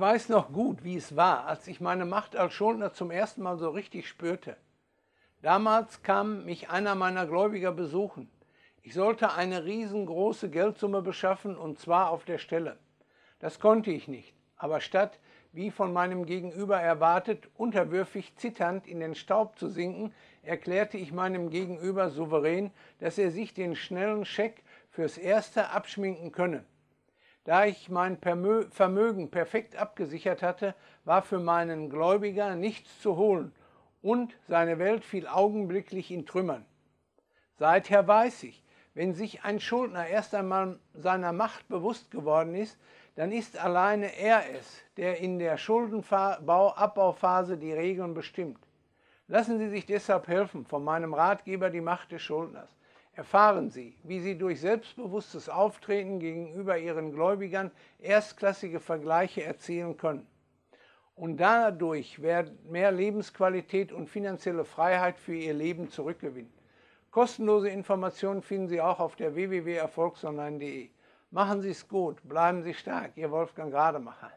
Ich weiß noch gut, wie es war, als ich meine Macht als Schuldner zum ersten Mal so richtig spürte. Damals kam mich einer meiner Gläubiger besuchen. Ich sollte eine riesengroße Geldsumme beschaffen, und zwar auf der Stelle. Das konnte ich nicht, aber statt, wie von meinem Gegenüber erwartet, unterwürfig zitternd in den Staub zu sinken, erklärte ich meinem Gegenüber souverän, dass er sich den schnellen Scheck fürs Erste abschminken könne. Da ich mein Vermögen perfekt abgesichert hatte, war für meinen Gläubiger nichts zu holen und seine Welt fiel augenblicklich in Trümmern. Seither weiß ich, wenn sich ein Schuldner erst einmal seiner Macht bewusst geworden ist, dann ist alleine er es, der in der Schuldenabbauphase die Regeln bestimmt. Lassen Sie sich deshalb helfen von meinem Ratgeber Die Macht des Schuldners. Erfahren Sie, wie Sie durch selbstbewusstes Auftreten gegenüber Ihren Gläubigern erstklassige Vergleiche erzielen können. Und dadurch werden mehr Lebensqualität und finanzielle Freiheit für Ihr Leben zurückgewinnen. Kostenlose Informationen finden Sie auch auf der www.erfolgsonline.de. Machen Sie es gut, bleiben Sie stark, Ihr Wolfgang Rademacher.